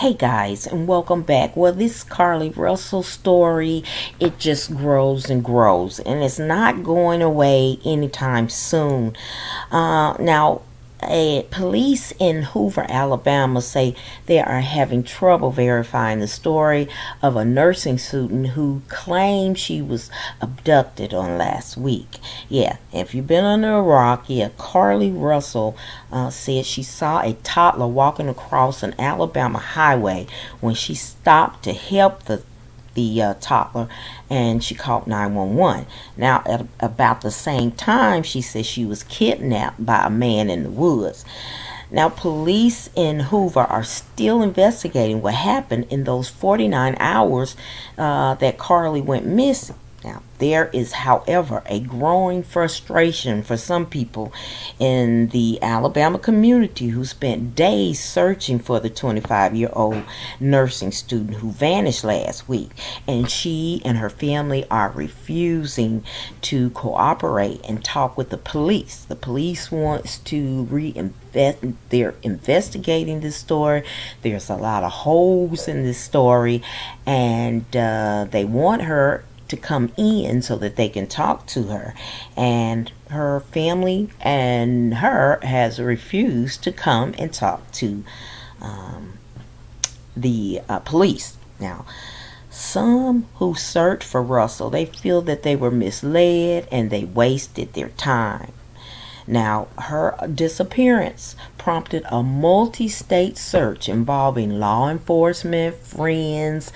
Hey guys, and welcome back. Well, this Carlee Russell story, it just grows and grows, and it's not going away anytime soon. Now, police in Hoover, Alabama say they are having trouble verifying the story of a nursing student who claimed she was abducted on last week. Yeah, if you've been under a rock, yeah, Carlee Russell said she saw a toddler walking across an Alabama highway when she stopped to help the toddler, and she called 911. Now, at about the same time, she said she was kidnapped by a man in the woods. Now, police in Hoover are still investigating what happened in those 49 hours that Carlee went missing. Now, there is, however, a growing frustration for some people in the Alabama community who spent days searching for the 25-year-old nursing student who vanished last week. And she and her family are refusing to cooperate and talk with the police. The police wants to they're investigating this story. There's a lot of holes in this story, and they want her to come in so that they can talk to her, and her family and her has refused to come and talk to the police. Now, some who searched for Russell, they feel that they were misled and they wasted their time. Now, her disappearance prompted a multi-state search involving law enforcement, friends,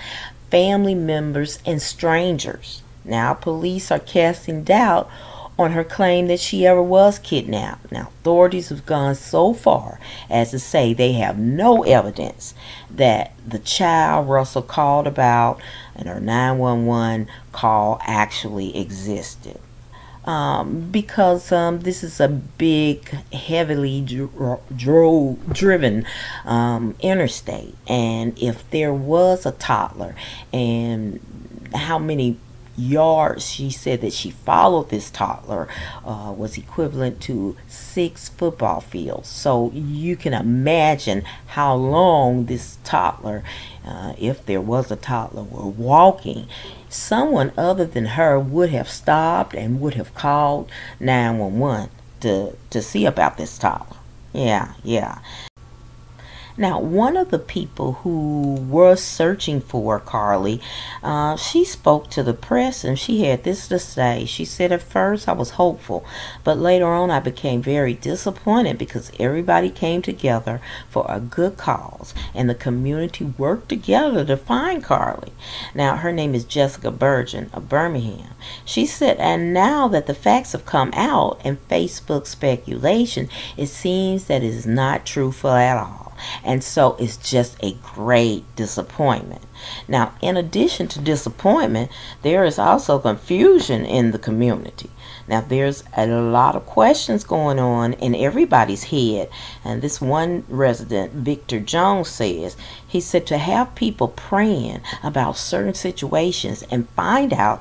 family members, and strangers. Now, police are casting doubt on her claim that she ever was kidnapped. Now, authorities have gone so far as to say they have no evidence that the child Russell called about and her 911 call actually existed. Because this is a big, heavily driven interstate, and if there was a toddler, and how many yards she said that she followed this toddler was equivalent to 6 football fields. So you can imagine how long this toddler, if there was a toddler, were walking. Someone other than her would have stopped and would have called 911 to see about this toddler. Yeah. Now, one of the people who was searching for Carlee, she spoke to the press, and she had this to say. She said, "At first I was hopeful, but later on I became very disappointed because everybody came together for a good cause, and the community worked together to find Carlee." Now, her name is Jessica Bergen of Birmingham. She said, "And now that the facts have come out and Facebook speculation, it seems that it is not truthful at all. And so it's just a great disappointment." Now, in addition to disappointment, there is also confusion in the community. Now, there's a lot of questions going on in everybody's head. And this one resident, Victor Jones, says, he said, "To have people praying about certain situations and find out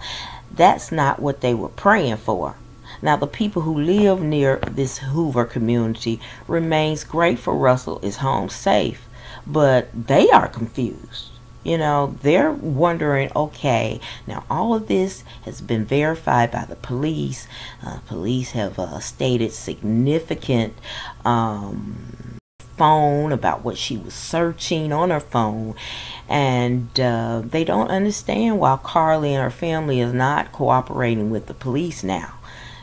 that's not what they were praying for." Now, the people who live near this Hoover community remains grateful Russell is home safe, but they are confused. You know, they're wondering, okay, now all of this has been verified by the police. Police have stated significant phone about what she was searching on her phone, and they don't understand why Carlee and her family is not cooperating with the police now.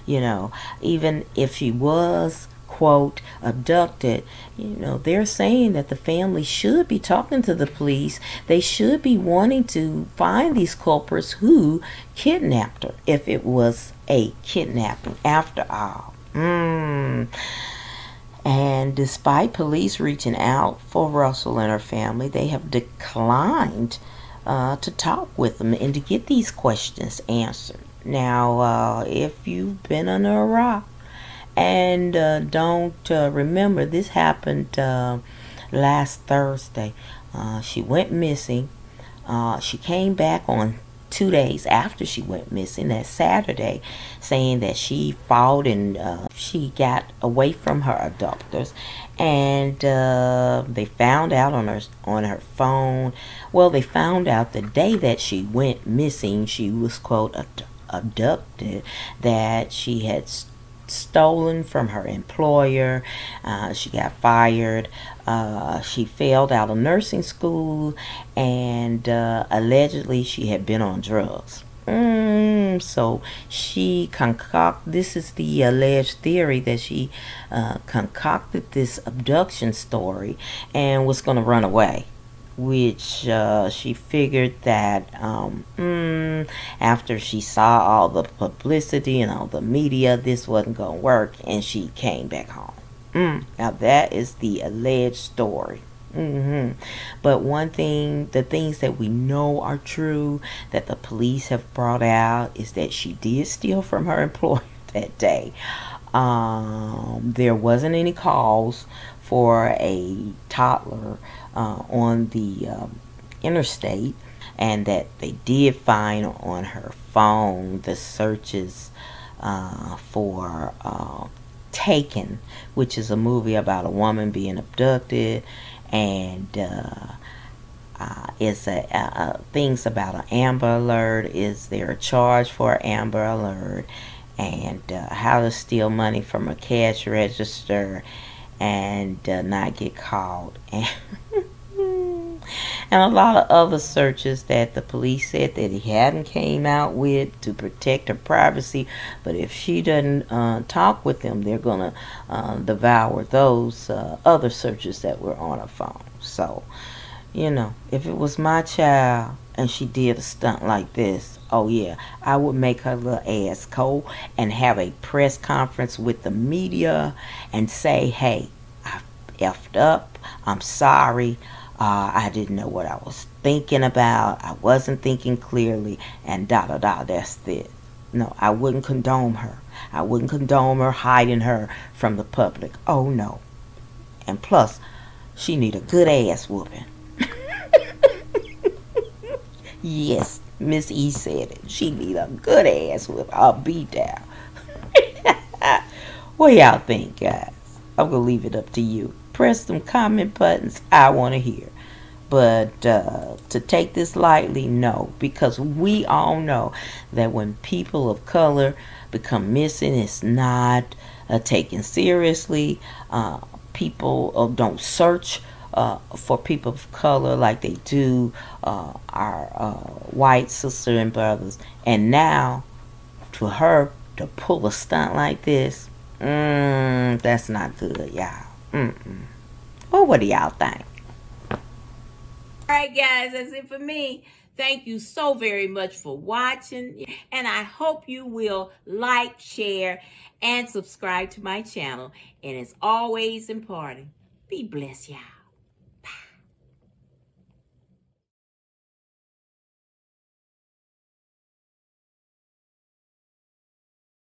You know, even if she was, quote, abducted, you know, they're saying that the family should be talking to the police. They should be wanting to find these culprits who kidnapped her, if it was a kidnapping after all. And despite police reaching out for Russell and her family, they have declined to talk with them and to get these questions answered. Now, if you've been under a rock, and don't remember, this happened last Thursday. She went missing. She came back on 2 days after she went missing, that Saturday, saying that she fought and she got away from her abductors, and they found out on her phone. Well, they found out the day that she went missing, she was, quote, abducted, that she had stolen from her employer. She got fired. She failed out of nursing school, and allegedly she had been on drugs. So she concocted, this is the alleged theory, that she concocted this abduction story and was going to run away, which she figured that after she saw all the publicity and all the media, this wasn't gonna work, and she came back home. Now that is the alleged story. But one thing, the things that we know are true that the police have brought out, is that she did steal from her employer that day. There wasn't any calls for a toddler on the interstate, and that they did find on her phone the searches for Taken, which is a movie about a woman being abducted, and it's things about an Amber Alert. Is there a charge for an Amber Alert? And how to steal money from a cash register and not get caught. And a lot of other searches that the police said that he hadn't came out with to protect her privacy. But if she doesn't talk with them, they're going to devour those other searches that were on her phone. So, you know, if it was my child and she did a stunt like this, oh yeah, I would make her little ass cold and have a press conference with the media and say, hey, I effed up. I'm sorry. I didn't know what I was thinking about. I wasn't thinking clearly, and da-da-da, that's it. No, I wouldn't condone her. I wouldn't condone her hiding her from the public. Oh, no. And plus, she need a good ass whooping. Yes, Miss E said it. She need a good ass whooping. I'll be down. What y'all think, guys? I'm going to leave it up to you. Press some comment buttons. I want to hear. But to take this lightly, no. Because we all know that when people of color become missing, it's not taken seriously. People don't search for people of color like they do our white sisters and brothers. And now, for her to pull a stunt like this, that's not good, y'all. Well, what do y'all think? All right, guys, that's it for me. Thank you so very much for watching, and I hope you will like, share, and subscribe to my channel. And as always, in parting, be blessed, y'all.